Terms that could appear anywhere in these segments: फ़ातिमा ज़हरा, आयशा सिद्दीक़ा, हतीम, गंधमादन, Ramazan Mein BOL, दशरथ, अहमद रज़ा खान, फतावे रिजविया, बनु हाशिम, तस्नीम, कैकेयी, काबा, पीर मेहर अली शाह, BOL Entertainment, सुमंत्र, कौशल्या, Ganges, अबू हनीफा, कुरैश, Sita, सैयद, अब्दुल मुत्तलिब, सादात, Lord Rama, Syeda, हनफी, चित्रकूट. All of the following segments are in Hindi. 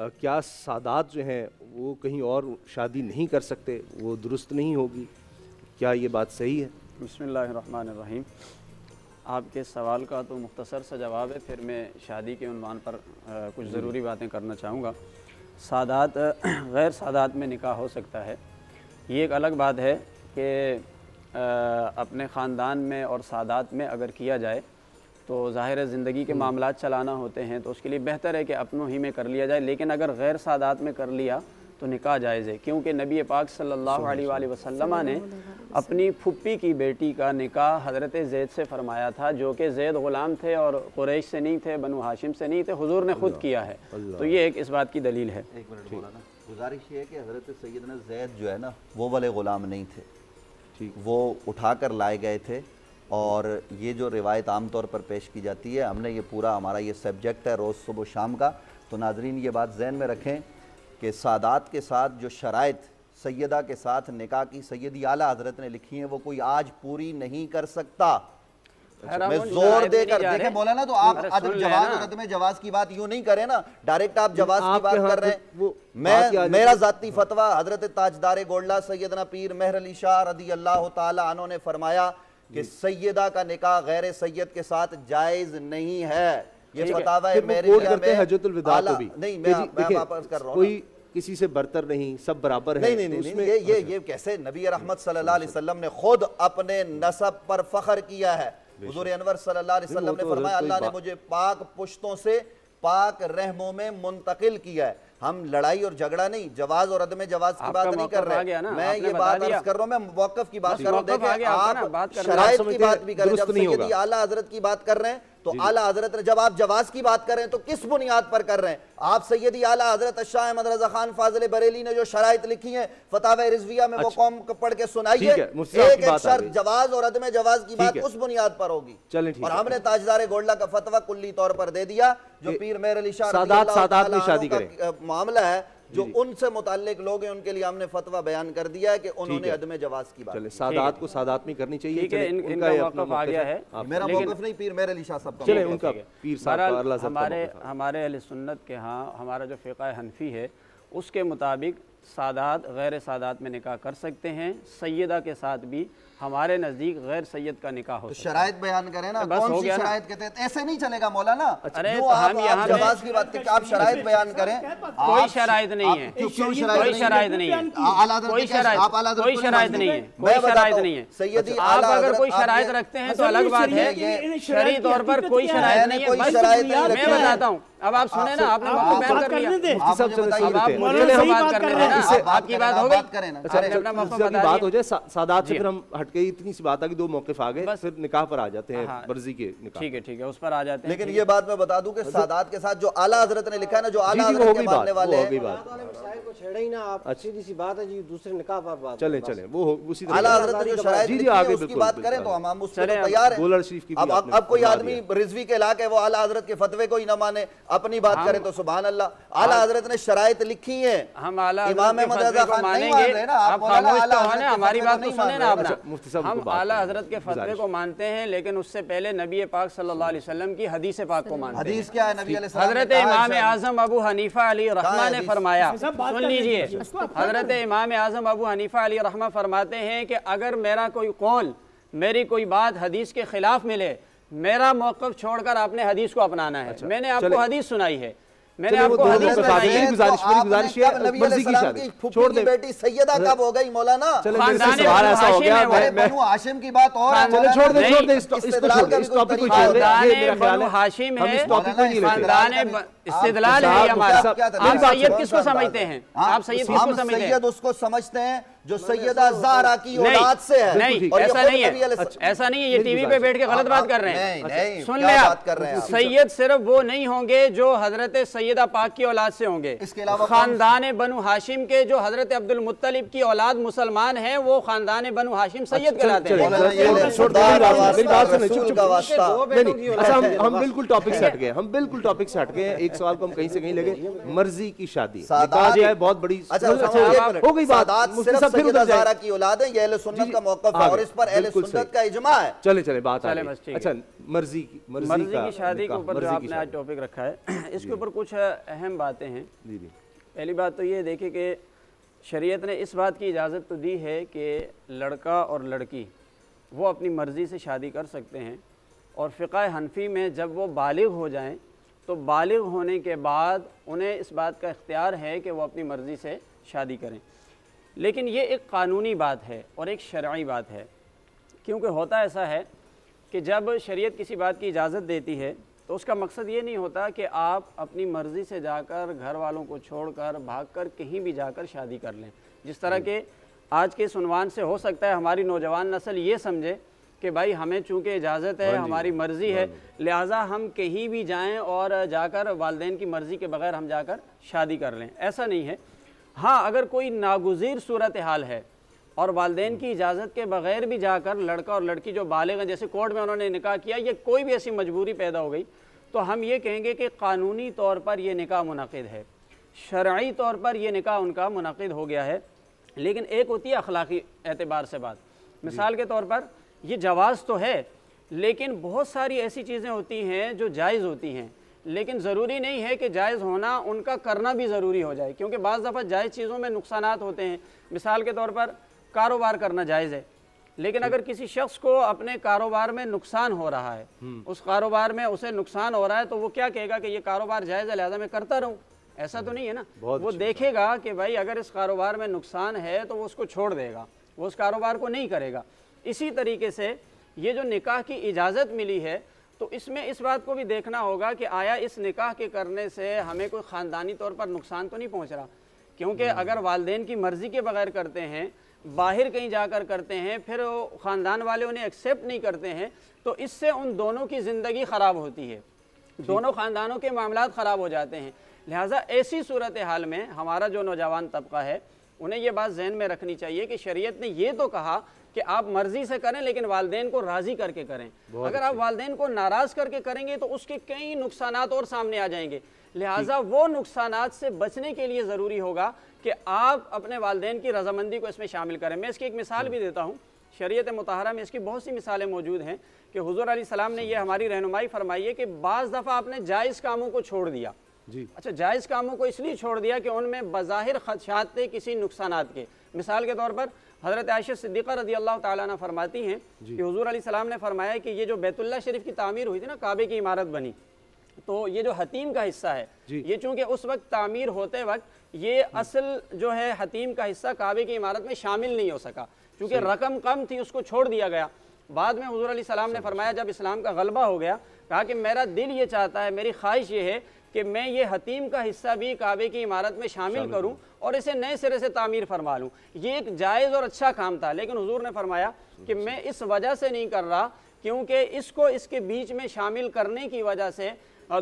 क्या सादात जो हैं वो कहीं और शादी नहीं कर सकते, वो दुरुस्त नहीं होगी, क्या ये बात सही है? बिस्मिल्लाहिर्रहमानिर्रहीम। आपके सवाल का तो मुख्तसर सा जवाब है, फिर मैं शादी के उन्वान पर कुछ ज़रूरी बातें करना चाहूँगा। सादात गैर सादात में निकाह हो सकता है, ये एक अलग बात है कि अपने ख़ानदान में और सादात में अगर किया जाए तो ज़ाहिर ज़िंदगी के मामला चलाना होते हैं, तो उसके लिए बेहतर है कि अपनों ही में कर लिया जाए। लेकिन अगर गैर सादात में कर लिया तो निकाह जायज़ है, क्योंकि नबी पाक सल्लल्लाहु अलैहि वसल्लम ने अपनी फुप्पी की बेटी का निकाह हज़रत ज़ैद से फरमाया था, जो कि ज़ैद ग़ुलाम थे और कुरैश से नहीं थे, बनु हाशिम से नहीं थे, हुजूर ने ख़ुद किया है। तो ये एक इस बात की दलील है। एक मिनट मौलाना, गुजारिश ये है कि हज़रत सैयदना ज़ैद जो है ना, वो वाले ग़ुलाम नहीं थे, ठीक, वो उठा कर लाए गए थे। और ये जो रिवायत आम तौर पर पेश की जाती है, हमने ये पूरा हमारा ये सब्जेक्ट है रोज़ सुबह शाम का, तो नाजरीन ये बात जहन में रखें कि सादात के साथ जो शराइत सैदा के साथ निकाह की सैदी आला हजरत ने लिखी हैं, वो कोई आज पूरी नहीं कर सकता। मैं जोर देकर देखें बोला ना, तो आप जवाज में जवाज की बात यूँ नहीं करें ना, डायरेक्ट आप जवाज की बात कर रहे हैं। मैं मेरा ज़ाती फतवा, हजरत ताजदार गोल्डा सैदना पीर मेहर अली शाह रदी अल्लाह तआला अन्हु ने फरमाया कि सैदा का निकाह गैर सैयद के साथ जायज़ नहीं है। ये बतावा है मेरे करते हजतुल विदा को भी नहीं, मैं वापस कर रहा हूं, कोई किसी से बरतर नहीं, सब बराबर है। नहीं नहीं, ये कैसे? नबी रहमत सल्लल्लाहु अलैहि वसल्लम ने खुद अपने नसब पर फख्र किया है। हुजूर अनवर सल्लल्लाहु अलैहि वसल्लम ने फरमाया, अल्लाह ने मुझे पाक पुश्तों से पाक रहमों में मुंतकिल किया है। हम लड़ाई और झगड़ा नहीं, जवाज और अदम जवाज की बात नहीं कर रहे हैं। मैं ये बात कर रहा हूँ, मैं मौक़िफ़ की बात कर रहा हूँ। देखें आप शराइत की बात भी कर रहे हैं, जब आला हजरत की बात कर रहे हैं तो आला हजरत ने, जब आप जवाज की बात कर रहे हैं तो किस बुनियाद पर कर रहे हैं? आप सैयदी आला हजरत शाह अहमद रज़ा खान फाजिल बरेली ने जो शराइत लिखी हैं फतावे रिजविया में, वो कौम पढ़ के सुनाइए। एक एक शर्त जवाज और अदम जवाज की बात उस बुनियाद पर होगी। और हमने ताजदार गोल्डा का फतवा कुल्ली तौर पर दे दिया, जो पीर मेहर अली शाह शादी का मामला है, जो उनसे मुताल्लिक लोग हैं, उनके लिए हमने फतवा बयान कर दिया है कि उन्होंने अदम जवाज़ की बात, सादात को सादात में करनी चाहिए। ठीक है, इनका मौक़िफ़ आ गया है, मेरा मौक़िफ़ नहीं, पीर मेहर अली शाह साहब का। चलें, उनका पीर साहब, हमारे अहले सुन्नत के यहाँ हमारा जो फ़िक़ा हनफी है उसके मुताबिक सादात गैर सादात में निकाह कर सकते हैं। सैदा के साथ भी हमारे नज़दीक गैर सैयद का निकाह हो। तो शराइत बयान करें ना, बस हो गया ना। शराइत कहते हैं ऐसे नहीं चलेगा मौलाना। अरे तो हम यहाँ जवाज़ की बात आप शराइत बयान करें, कोई शराइत नहीं है, कोई शराइत नहीं है, कोई शराइत नहीं है, कोई शराइत नहीं है। सैयदी आप अगर कोई शराइत रखते हैं तो अलग बात है, शरई तौर पर कोई शराइत नहीं है। मैं बताता हूँ, अब आप सुने ना, आपने बात कर लिया, आपकी बात हो गई, बात हो जाए सादात से। फिर हम हट गई, इतनी सी बात आ गई, दो मौक़िफ़ आ गए, फिर निकाह पर आ जाते हैं। हाँ, मर्जी के निकाह, ठीक है उस पर आ जाते हैं। लेकिन ये बात मैं बता दूं कि सादात के साथ जो आला हजरत ने लिखा है ना, जो आला हजरत के मानने वाले हैं, अपनी बात करें तो सुभान अल्लाह, आला हजरत ने शराइत लिखी है। हम इमाम अहमद रज़ा खान नहीं मान रहे ना, आप हमारी बात नहीं माने ना। हम आला हजरत के फतवे को मानते हैं, लेकिन उससे पहले नबी पाक सल्लल्लाहो अलैहि वसल्लम की हदीस पाक को मानते हैं। हदीस क्या है? नबी अलैहि सलाम, हजरत इमाम आजम अबू हनीफा अली रहमा ने फरमाया, सुन लीजिए, हजरत इमाम आजम अबू हनीफा अली रहमा फरमाते हैं कि अगर मेरा कोई कौल, मेरी कोई बात हदीस के खिलाफ मिले, मेरा मौक़िफ़ छोड़कर आपने हदीस को अपनाना है। मैंने आपको हदीस सुनाई है, मैंने आपको हदीस बताई है। गुजारिश है, नबी अलैहिस्सलाम की छोड़ दे बेटी सैयदा कब हो गई मौलाना? ऐसा हो गया, बनु हाशिम की बात और छोड़ दे इस टॉपिक को छोड़ दे। बनु हाशिम है, खानदान इस्तिदलाल है हमारा। आप सैयद किसको समझते हैं? आप सैयद किसको समझते हैं? सैयद उसको समझते हैं जो सैयदा ज़हरा की औलाद से है। नहीं, ऐसा नहीं है, ऐसा नहीं है। ये टीवी पे बैठ के गलत बात कर रहे हैं, सुन ले आप। सैयद सिर्फ वो नहीं होंगे जो हजरत सैयदा पाक की औलाद से होंगे। खानदान बनु हाशिम के जो हजरत अब्दुल मुत्तलिब की औलाद मुसलमान हैं, वो खानदान बनु हाशिम सैयद कहलाते हैं। हम बिल्कुल टॉपिक से हट गए, एक सवाल को हम कहीं से कहीं लगे। मर्जी की शादी बहुत बड़ी हो गई बात, हज़ारा की औलाद है, ये अहले सुन्नत का मौक़िफ़ है और इस पर अहले सुन्नत का इज्मा है। चले चले बात आ रही है। अच्छा, मर्जी की शादी के ऊपर आपने आज टॉपिक रखा है, इसके ऊपर कुछ अहम बातें हैं। पहली बात तो ये देखिए कि शरीयत ने इस बात की इजाज़त तो दी है कि लड़का और लड़की वो अपनी मर्ज़ी से शादी कर सकते हैं, और फ़िक़ा हनफ़ी में जब वो बालिग़ हो जाएं तो बालिग़ होने के बाद उन्हें इस बात का इख्तियार है कि वो अपनी मर्ज़ी से शादी करें। लेकिन ये एक क़ानूनी बात है और एक शरई बात है, क्योंकि होता ऐसा है कि जब शरीयत किसी बात की इजाज़त देती है तो उसका मकसद ये नहीं होता कि आप अपनी मर्ज़ी से जाकर घर वालों को छोड़कर भागकर कहीं भी जाकर शादी कर लें। जिस तरह के आज के इस उन्वान से हो सकता है हमारी नौजवान नस्ल ये समझे कि भाई हमें चूँकि इजाज़त है, हमारी मर्ज़ी है, लिहाजा हम कहीं भी जाएं और जाकर वालदेन की मर्ज़ी के बग़ैर हम जाकर शादी कर लें, ऐसा नहीं है। हाँ, अगर कोई नागुज़ीर सूरत हाल है और वालदेन की इजाज़त के बग़ैर भी जाकर लड़का और लड़की जो बालिग़ हैं, जैसे कोर्ट में उन्होंने निकाह किया या कोई भी ऐसी मजबूरी पैदा हो गई, तो हम ये कहेंगे कि क़ानूनी तौर पर यह निकाह मुनाक़िद है, शरई तौर पर यह निकाह उनका मुनाक़िद हो गया है। लेकिन एक होती है अखलाक़ी एतबार से बात। मिसाल के तौर पर ये जवाज़ तो है, लेकिन बहुत सारी ऐसी चीज़ें होती हैं जो जायज़ होती हैं, लेकिन ज़रूरी नहीं है कि जायज़ होना उनका करना भी ज़रूरी हो जाए, क्योंकि बाज़ दफ़ा जायज़ चीज़ों में नुकसानात होते हैं। मिसाल के तौर पर कारोबार करना जायज़ है, लेकिन अगर किसी शख्स को अपने कारोबार में नुकसान हो रहा है, उस कारोबार में उसे नुकसान हो रहा है, तो वो क्या कहेगा कि ये कारोबार जायज़ है लिहाजा मैं करता रहूँ, ऐसा तो नहीं है ना। वो देखेगा कि भाई अगर इस कारोबार में नुकसान है तो वो उसको छोड़ देगा, वो उस कारोबार को नहीं करेगा। इसी तरीके से ये जो निकाह की इजाज़त मिली है तो इसमें इस बात को भी देखना होगा कि आया इस निकाह के करने से हमें कोई ख़ानदानी तौर पर नुकसान तो नहीं पहुंच रहा, क्योंकि अगर वालदेन की मर्ज़ी के बग़ैर करते हैं, बाहर कहीं जाकर करते हैं, फिर ख़ानदान वाले उन्हें एक्सेप्ट नहीं करते हैं, तो इससे उन दोनों की ज़िंदगी ख़राब होती है, दोनों ख़ानदानों के मामलात ख़राब हो जाते हैं। लिहाजा ऐसी सूरत हाल में हमारा जो नौजवान तबका है उन्हें यह बात जहन में रखनी चाहिए कि शरीयत ने ये तो कहा कि आप मर्जी से करें लेकिन वालदेन को राज़ी करके करें। अगर आप वालदेन को नाराज़ करके करेंगे तो उसके कई नुकसानात और सामने आ जाएंगे, लिहाजा वो नुकसानात से बचने के लिए ज़रूरी होगा कि आप अपने वालदेन की रजामंदी को इसमें शामिल करें। मैं इसकी एक मिसाल भी देता हूँ, शरीयत मुतहरा में इसकी बहुत सी मिसालें मौजूद हैं कि हुज़ूर अलैहि सलाम ने यह हमारी रहनुमाई फरमाई है कि बाज़ दफ़ा आपने जायज़ कामों को छोड़ दिया। अच्छा, जायज़ कामों को इसलिए छोड़ दिया कि उनमें बज़ाहिर खदशात थे किसी नुकसानात के। मिसाल के तौर पर हज़रत आयशा सिद्दीक़ा रज़ी अल्लाह तआला अन्हा फरमाती हैं कि हुज़ूर अलैहि सलाम ने फरमाया कि ये जो बैतुल्लाह शरीफ की तामीर हुई थी ना, काबे की इमारत बनी, तो ये जो हतीम का हिस्सा है ये चूँकि उस वक्त तामीर होते वक्त ये असल जो है हतीम का हिस्सा काबे की इमारत में शामिल नहीं हो सका, चूँकि रकम कम थी उसको छोड़ दिया गया। बाद में हुज़ूर अलैहि सलाम ने फरमाया जब इस्लाम का गलबा हो गया, कहा कि मेरा दिल ये चाहता है, मेरी ख्वाहिश ये है कि मैं ये हतीम का हिस्सा भी काबे की इमारत में शामिल करूं और इसे नए सिरे से तामीर फरमा लूँ। ये एक जायज़ और अच्छा काम था, लेकिन हुजूर ने फरमाया कि मैं इस वजह से नहीं कर रहा क्योंकि इसको इसके बीच में शामिल करने की वजह से,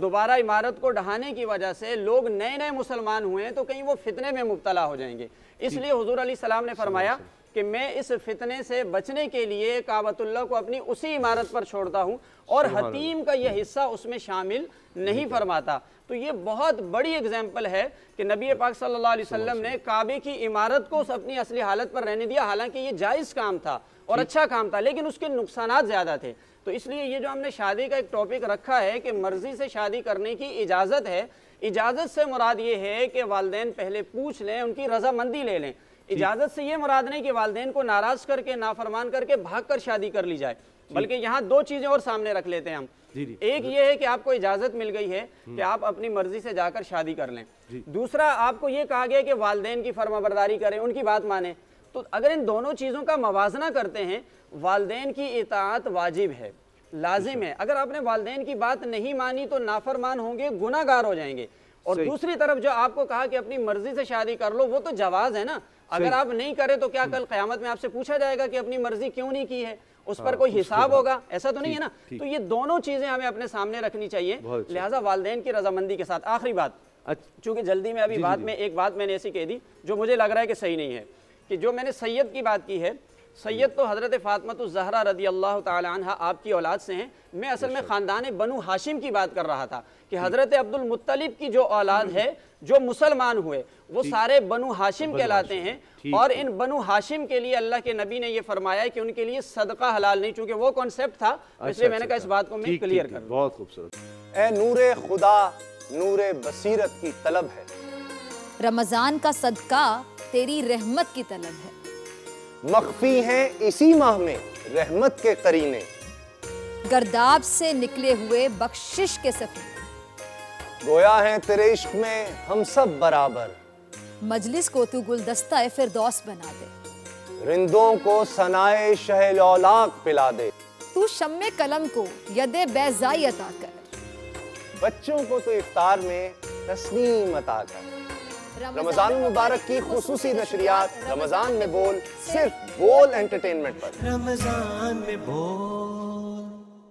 दोबारा इमारत को ढहाने की वजह से लोग नए नए मुसलमान हुए हैं तो कहीं वो फितने में मुब्तला हो जाएंगे। इसलिए हुजूर अलैहि सलाम ने फरमाया कि मैं इस फितने से बचने के लिए काबतुल्लाह को अपनी उसी इमारत पर छोड़ता हूँ और हतीम का यह हिस्सा उसमें शामिल नहीं फरमाता। तो ये बहुत बड़ी एग्जाम्पल है कि नबी पाक सल्लल्लाहु अलैहि वसल्लम ने काबे की इमारत को अपनी असली हालत पर रहने दिया, हालांकि ये जायज़ काम था और अच्छा काम था, लेकिन उसके नुकसानात ज़्यादा थे। तो इसलिए ये जो हमने शादी का एक टॉपिक रखा है कि मर्ज़ी से शादी करने की इजाज़त है, इजाज़त से मुराद ये है कि वालदेन पहले पूछ लें, उनकी रजामंदी ले लें। इजाज़त से ये मुराद नहीं कि वालदेन को नाराज़ करके नाफरमान करके भागकर शादी कर ली जाए, बल्कि यहाँ दो चीज़ें और सामने रख लेते हैं हम। एक ये है कि आपको इजाज़त मिल गई है कि आप अपनी मर्जी से जाकर शादी कर लें, दूसरा आपको ये कहा गया कि वालदेन की फरमाबरदारी करें, उनकी बात माने। तो अगर इन दोनों चीज़ों का मवाजना करते हैं, वालदेन की इताअत वाजिब है, लाजिम है। अगर आपने वालदेन की बात नहीं मानी तो नाफरमान होंगे, गुनाहगार हो जाएंगे। और दूसरी तरफ जो आपको कहा कि अपनी मर्जी से शादी कर लो, वो तो जवाज़ है ना। अगर आप नहीं करें तो क्या कल क़यामत में आपसे पूछा जाएगा कि अपनी मर्जी क्यों नहीं की है, उस पर कोई हिसाब होगा, ऐसा तो नहीं है ना। तो ये दोनों चीज़ें हमें अपने सामने रखनी चाहिए, लिहाजा वालदेन की रजामंदी के साथ। आखिरी बात, चूँकि जल्दी में अभी बात में एक बात मैंने ऐसी कह दी जो मुझे लग रहा है कि सही नहीं है, कि जो मैंने सैयद की बात की है, सैयद तो हज़रत फ़ातिमा ज़हरा रज़ी अल्लाह तआला अन्हा आपकी औलाद से हैं, मैं असल में ख़ानदान बनु हाशिम की बात कर रहा था कि हज़रत अब्दुल मुत्तलिब की जो औलाद है जो मुसलमान हुए वो सारे बनु हाशिम कहलाते हैं और इन बनु हाशिम के लिए अल्लाह के नबी ने ये फरमाया कि उनके लिए सदका हलाल नहीं, चूंकि वो कॉन्सेप्ट था, इसलिए मैंने कहा इस बात को मैं क्लियर कर। बहुत खूबसूरत। ए नूरे खुदा नूरे बसीरत की तलब है, रमजान का सदका तेरी रहमत की तलब है, मख्फी है इसी माह में रहमत के करीने, गर्दाब से निकले हुए बख्शिश के सफीर, गोया है तेरे इश्क में हम सब बराबर, मजलिस को तू गुलदस्ता ए फिरदौस बना दे, रिंदों को सनाए शहल औलाक पिला दे, तू शम्मे कलम को यदे बेजाई अता कर, बच्चों को तो इफ्तार में तस्नीम अता कर। रमजान मुबारक की खुसूसी नशरियात रमजान में बोल सिर्फ बोल एंटरटेनमेंट पर। रमजान में बोल।